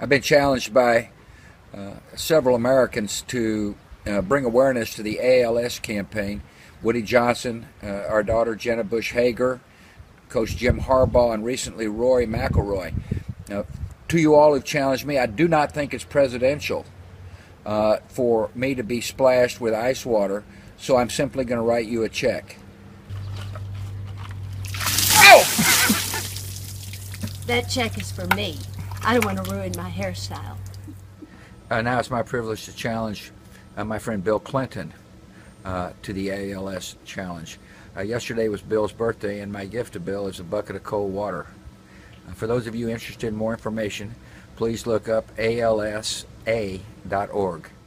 I've been challenged by several Americans to bring awareness to the ALS campaign. Woody Johnson, our daughter Jenna Bush Hager, Coach Jim Harbaugh, and recently Rory McIlroy. Now, to you all who've challenged me, I do not think it's presidential for me to be splashed with ice water, so I'm simply going to write you a check. Ow! That check is for me. I don't want to ruin my hairstyle. Now it's my privilege to challenge my friend Bill Clinton to the ALS challenge. Yesterday was Bill's birthday, and my gift to Bill is a bucket of cold water. For those of you interested in more information, please look up ALSA.org.